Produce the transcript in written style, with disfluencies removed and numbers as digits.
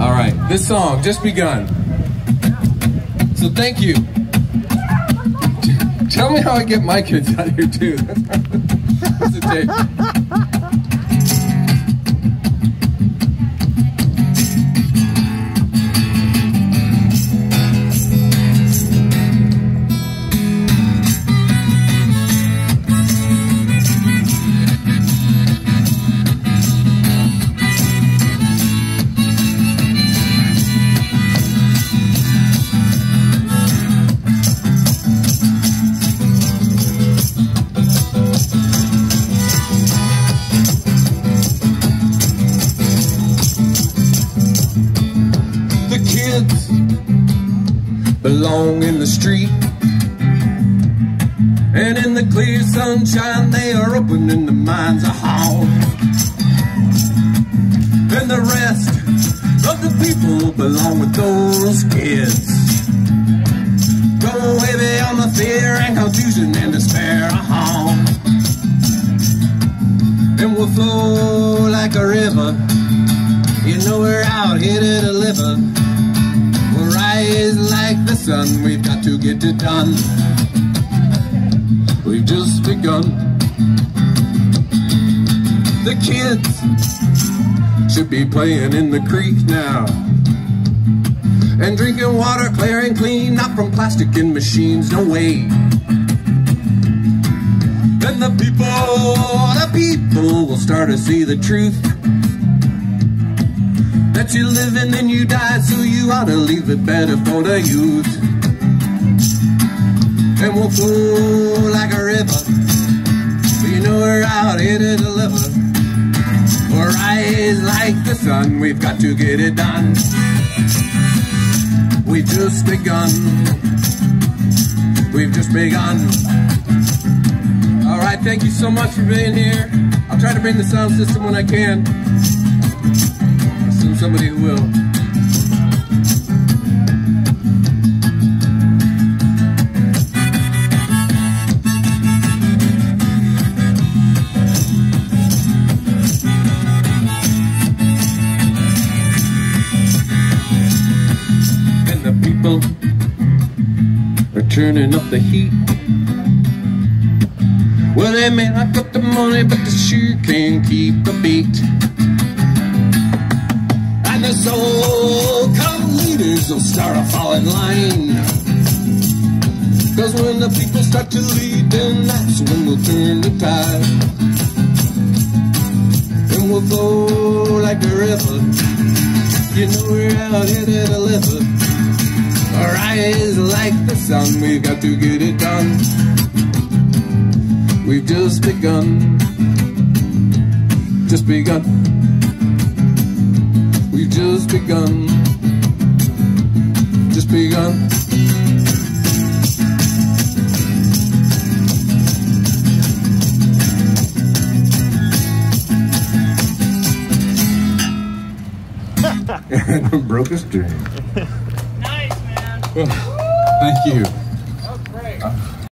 All right, this song just begun. So thank you. Tell me how I get my kids out of here too. That's a tape. Belong in the street, and in the clear sunshine they are opening the minds of all, and the rest of the people belong with those kids. Go way beyond the fear and confusion and despair of all, and we'll flow like a river. You know we're out here to deliver. We'll rise like the sun, we've got to get it done. We've just begun. The kids should be playing in the creek now, and drinking water clear and clean, not from plastic in machines, no way. Then the people will start to see the truth, that you live and then you die, so you ought to leave it better for the youth. And we'll flow like a river, you know we're out here to deliver. We'll rise like the sun, we've got to get it done. We've just begun. We've just begun. All right, thank you so much for being here. I'll try to bring the sound system when I can. Somebody who will. And the people are turning up the heat. Well, they may not got the money, but they sure can keep the beat. The so-called leaders will start to fall in line, cause when the people start to lead, then that's when we'll turn the tide. And we'll flow like a river, you know we're out here to deliver. Our eyes like the sun, we've got to get it done. We've just begun. Just begun. We've just begun. Just begun. Broke a string. Nice, man. Well, thank you.